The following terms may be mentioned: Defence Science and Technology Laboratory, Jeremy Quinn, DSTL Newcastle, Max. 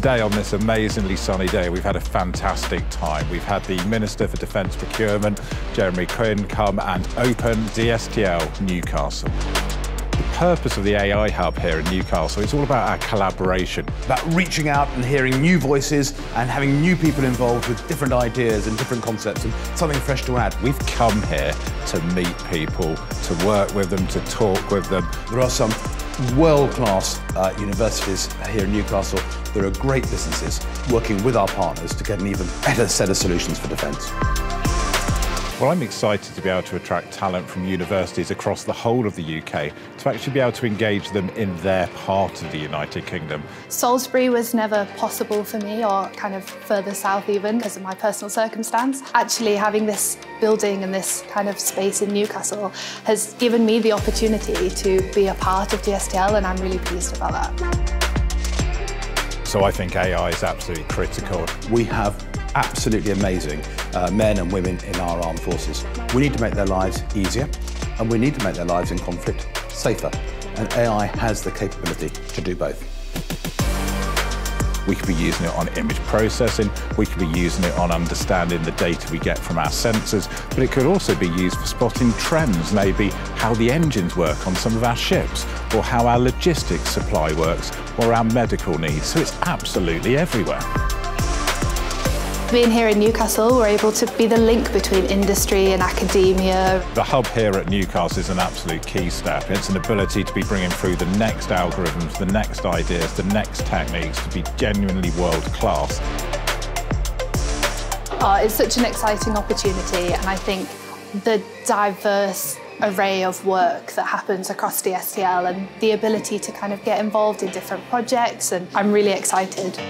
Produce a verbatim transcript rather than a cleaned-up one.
today on this amazingly sunny day, we've had a fantastic time. We've had the Minister for Defence Procurement, Jeremy Quinn, come and open D S T L Newcastle. The purpose of the A I Hub here in Newcastle is all about our collaboration. About reaching out and hearing new voices and having new people involved with different ideas and different concepts and something fresh to add. We've come here to meet people, to work with them, to talk with them. There are some world-class uh, universities here in Newcastle that are great businesses working with our partners to get an even better set of solutions for defence. Well, I'm excited to be able to attract talent from universities across the whole of the U K to actually be able to engage them in their part of the United Kingdom. Salisbury was never possible for me, or kind of further south even, because of my personal circumstance. Actually, having this building and this kind of space in Newcastle has given me the opportunity to be a part of D S T L, and I'm really pleased about that. So I think A I is absolutely critical. We have absolutely amazing uh, men and women in our armed forces. We need to make their lives easier, and we need to make their lives in conflict safer, and A I has the capability to do both. We could be using it on image processing, we could be using it on understanding the data we get from our sensors, but it could also be used for spotting trends, maybe how the engines work on some of our ships, or how our logistics supply works, or our medical needs. So it's absolutely everywhere. Being here in Newcastle, we're able to be the link between industry and academia. The hub here at Newcastle is an absolute key step. It's an ability to be bringing through the next algorithms, the next ideas, the next techniques to be genuinely world-class. Oh, it's such an exciting opportunity, and I think the diverse array of work that happens across D S T L and the ability to kind of get involved in different projects, and I'm really excited.